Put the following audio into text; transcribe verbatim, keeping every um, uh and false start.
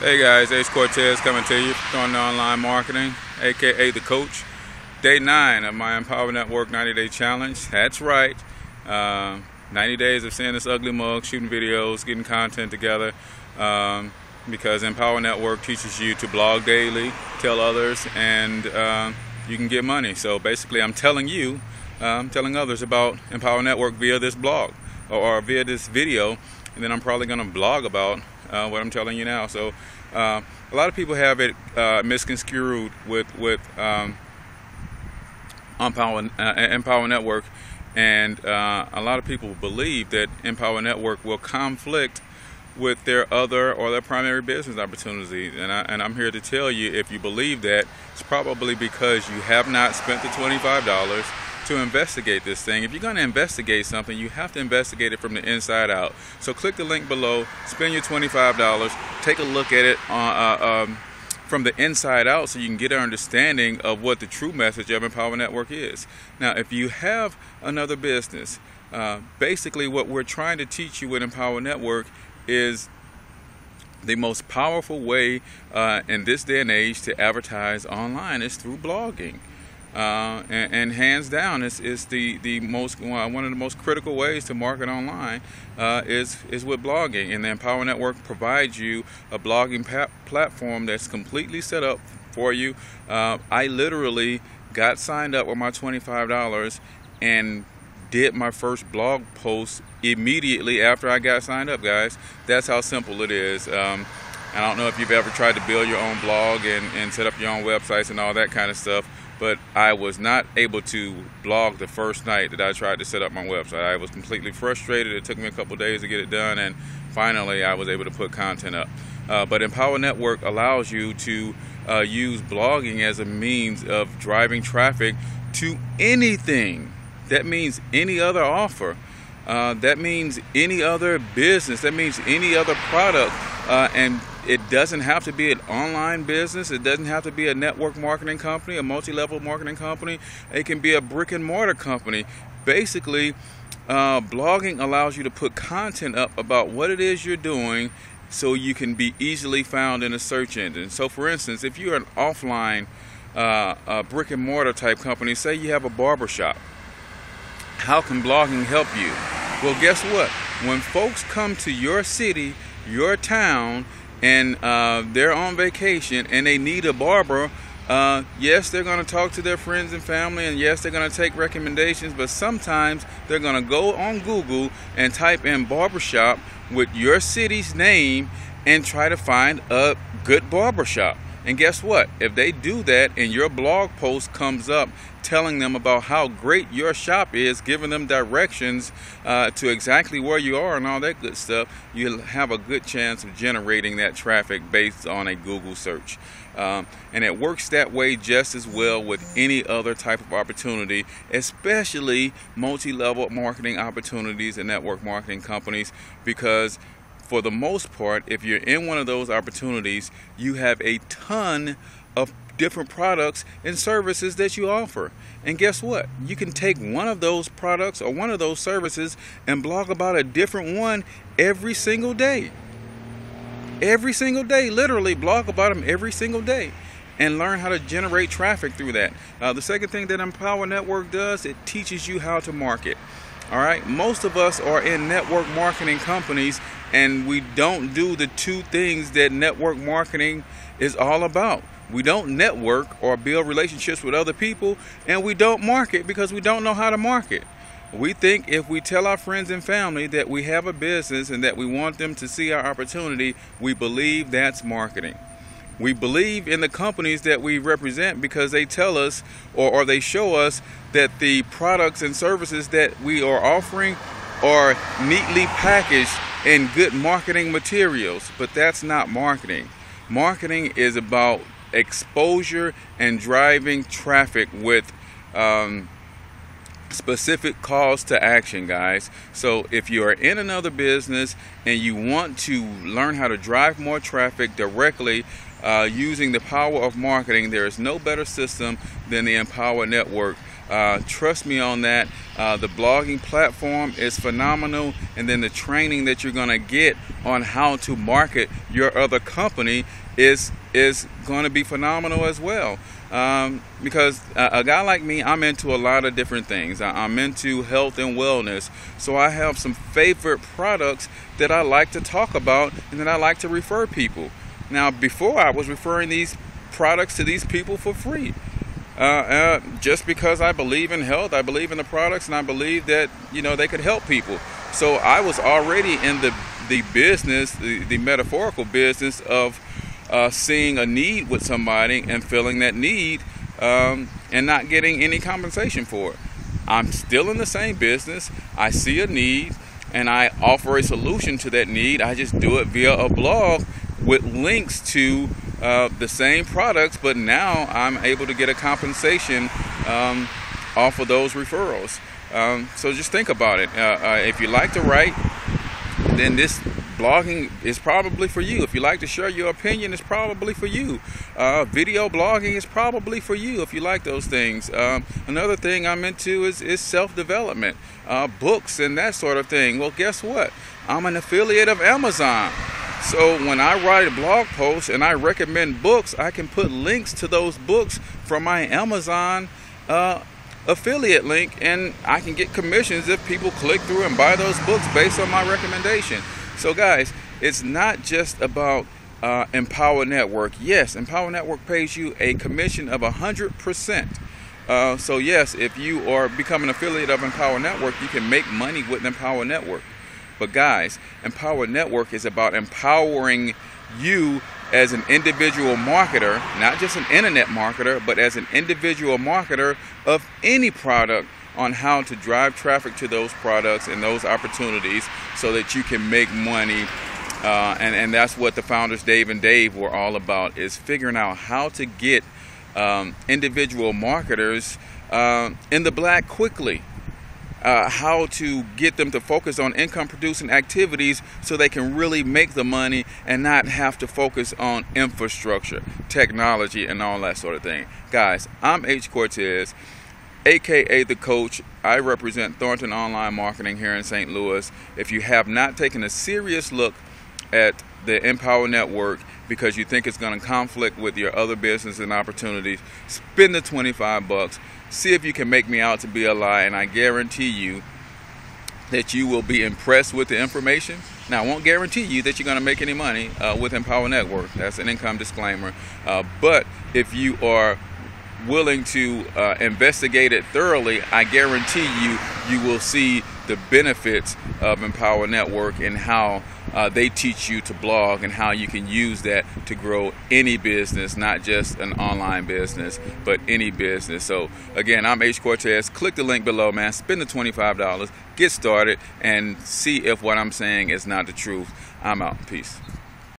Hey guys, H. Cortez coming to you from Thornton Online Marketing, aka The Coach. Day nine of my Empower Network ninety day challenge. That's right, uh, ninety days of seeing this ugly mug, shooting videos, getting content together, um, because Empower Network teaches you to blog daily, tell others, and uh, you can get money. So basically I'm telling you, uh, I'm telling others about Empower Network via this blog or, or via this video, and then I'm probably going to blog about Uh, what I'm telling you now. So uh, a lot of people have it uh, misconstrued with with um, Empower, uh, Empower Network, and uh, a lot of people believe that Empower Network will conflict with their other or their primary business opportunities. And, I, and I'm here to tell you, if you believe that, it's probably because you have not spent the twenty-five dollars to investigate this thing. If you're going to investigate something, you have to investigate it from the inside out. So click the link below, spend your twenty-five dollars, take a look at it on, uh, um, from the inside out, so you can get an understanding of what the true message of Empower Network is. Now, if you have another business, uh, basically what we're trying to teach you with Empower Network is the most powerful way uh, in this day and age to advertise online is through blogging. Uh, and, and hands down, it's, it's the, the most, one of the most critical ways to market online uh, is, is with blogging. And the Empower Network provides you a blogging pa platform that's completely set up for you. Uh, I literally got signed up with my twenty-five dollars and did my first blog post immediately after I got signed up, guys. That's how simple it is. Um, I don't know if you've ever tried to build your own blog and, and set up your own websites and all that kind of stuff, but I was not able to blog the first night that I tried to set up my website. I was completely frustrated. It took me a couple days to get it done, and finally I was able to put content up. Uh, but Empower Network allows you to uh, use blogging as a means of driving traffic to anything. That means any other offer. Uh, that means any other business. That means any other product. Uh, and it doesn't have to be an online business. It doesn't have to be a network marketing company, a multi-level marketing company. It can be a brick and mortar company. Basically, uh, blogging allows you to put content up about what it is you're doing, so you can be easily found in a search engine. So for instance, if you're an offline uh, a brick and mortar type company, say you have a barbershop, how can blogging help you? Well, guess what? When folks come to your city, your town, and uh, they're on vacation and they need a barber, uh, yes, they're going to talk to their friends and family, and yes, they're going to take recommendations, but sometimes they're going to go on Google and type in barbershop with your city's name and try to find a good barbershop. And guess what? If they do that and your blog post comes up telling them about how great your shop is, giving them directions uh, to exactly where you are and all that good stuff, you'll have a good chance of generating that traffic based on a Google search. Um, and it works that way just as well with any other type of opportunity, especially multi-level marketing opportunities and network marketing companies, because for the most part, if you're in one of those opportunities, you have a ton of different products and services that you offer. And guess what? You can take one of those products or one of those services and blog about a different one every single day. Every single day, literally blog about them every single day, and learn how to generate traffic through that. Uh, the second thing that Empower Network does, it teaches you how to market. All right, most of us are in network marketing companies, and we don't do the two things that network marketing is all about. We don't network or build relationships with other people, and we don't market because we don't know how to market. We think if we tell our friends and family that we have a business and that we want them to see our opportunity, we believe that's marketing. We believe in the companies that we represent because they tell us or, or they show us that the products and services that we are offering are neatly packaged in good marketing materials. But that's not marketing. Marketing is about exposure and driving traffic with um, specific calls to action, guys. So if you are in another business and you want to learn how to drive more traffic directly uh, using the power of marketing, there is no better system than the Empower Network Uh, trust me on that. Uh, the blogging platform is phenomenal, and then the training that you're going to get on how to market your other company is is going to be phenomenal as well. Um, because a, a guy like me, I'm into a lot of different things. I, I'm into health and wellness, so I have some favorite products that I like to talk about and that I like to refer people. Now, before I was referring these products to these people for free. Uh, uh, just because I believe in health, I believe in the products, and I believe that, you know, they could help people. So I was already in the, the business, the, the metaphorical business of uh, seeing a need with somebody and filling that need um, and not getting any compensation for it. I'm still in the same business. I see a need and I offer a solution to that need. I just do it via a blog with links to Uh, the same products, but now I'm able to get a compensation um, off of those referrals. Um, so just think about it. Uh, uh, if you like to write, then this blogging is probably for you. If you like to share your opinion, it's probably for you. Uh, video blogging is probably for you if you like those things. Um, another thing I'm into is, is self-development, uh, books and that sort of thing. Well, guess what? I'm an affiliate of Amazon. So when I write a blog post and I recommend books, I can put links to those books from my Amazon uh, affiliate link, and I can get commissions if people click through and buy those books based on my recommendation. So guys, it's not just about uh, Empower Network. Yes, Empower Network pays you a commission of one hundred percent. Uh, so yes, if you are becoming an affiliate of Empower Network, you can make money with Empower Network. But guys, Empower Network is about empowering you as an individual marketer, not just an internet marketer, but as an individual marketer of any product on how to drive traffic to those products and those opportunities so that you can make money. Uh, and, and that's what the founders Dave and Dave were all about, is figuring out how to get um, individual marketers uh, in the black quickly. Uh, how to get them to focus on income producing activities so they can really make the money and not have to focus on infrastructure, technology, and all that sort of thing. Guys, I'm H. Cortez, aka The Coach. I represent Thornton Online Marketing here in Saint Louis. If you have not taken a serious look at the Empower Network because you think it's going to conflict with your other business and opportunities, spend the twenty-five bucks. See if you can make me out to be a lie, and I guarantee you that you will be impressed with the information. Now, I won't guarantee you that you're going to make any money uh, with Empower Network. That's an income disclaimer. Uh, but if you are willing to uh, investigate it thoroughly, I guarantee you, you will see the benefits of Empower Network and how uh, they teach you to blog and how you can use that to grow any business, not just an online business, but any business. So again, I'm H. Cortez. Click the link below, man. Spend the twenty-five dollars, get started, and see if what I'm saying is not the truth. I'm out. Peace.